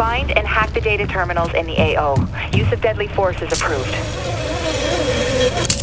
Find and hack the data terminals in the AO. Use of deadly force is approved.